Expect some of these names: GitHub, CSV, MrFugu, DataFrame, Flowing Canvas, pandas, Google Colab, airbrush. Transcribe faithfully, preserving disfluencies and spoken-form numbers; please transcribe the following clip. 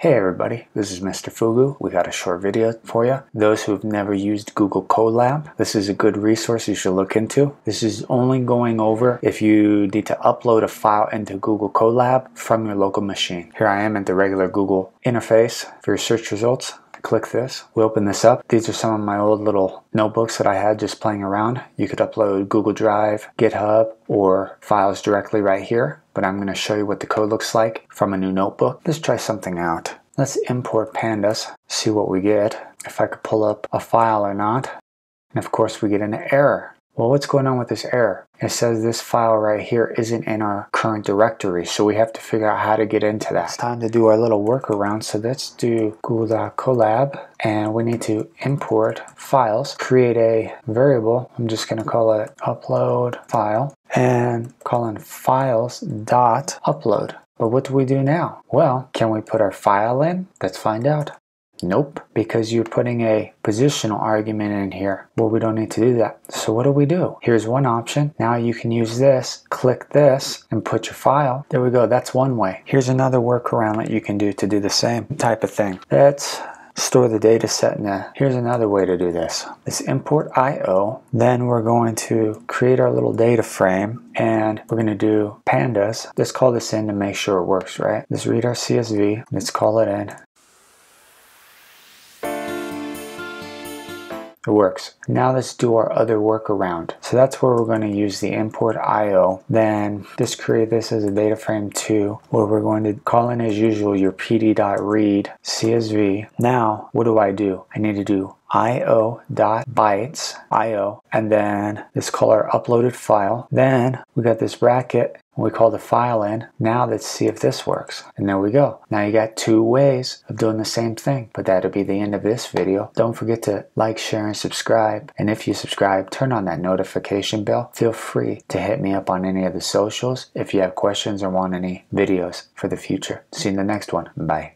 Hey everybody, this is Mister Fugu. We got a short video for you. Those who have never used Google Colab, this is a good resource you should look into. This is only going over if you need to upload a file into Google Colab from your local machine. Here I am at the regular Google interface for your search results. Click this, we open this up. These are some of my old little notebooks that I had just playing around. You could upload Google Drive, GitHub, or files directly right here, but I'm going to show you what the code looks like from a new notebook. Let's try something out. Let's import pandas, see what we get, if I could pull up a file or not. And of course we get an error. Well, what's going on with this error? It says this file right here isn't in our current directory, so we have to figure out how to get into that. It's time to do our little workaround, so let's do Google Colab, and we need to import files, create a variable. I'm just going to call it upload file, and call in files dot upload. But what do we do now? Well, can we put our file in? Let's find out. Nope, because you're putting a positional argument in here. Well, we don't need to do that. So what do we do? Here's one option. Now you can use this, click this, and put your file. There we go, that's one way. Here's another workaround that you can do to do the same type of thing. Let's store the data set in a, here's another way to do this. Let's import I O, then we're going to create our little data frame, and we're gonna do pandas. Let's call this in to make sure it works, right? Let's read our C S V, let's call it in. It works. Now let's do our other workaround. So that's where we're going to use the import I O. Then just create this as a data frame two, where we're going to call in as usual your pd.read C S V. Now what do I do? I need to do I O dot bytes, I O, and then let's call our uploaded file. Then we got this bracket. We call the file in. Now let's see if this works. And there we go. Now you got two ways of doing the same thing, but that'll be the end of this video. Don't forget to like, share, and subscribe. And if you subscribe, turn on that notification bell. Feel free to hit me up on any of the socials if you have questions or want any videos for the future. See you in the next one. Bye.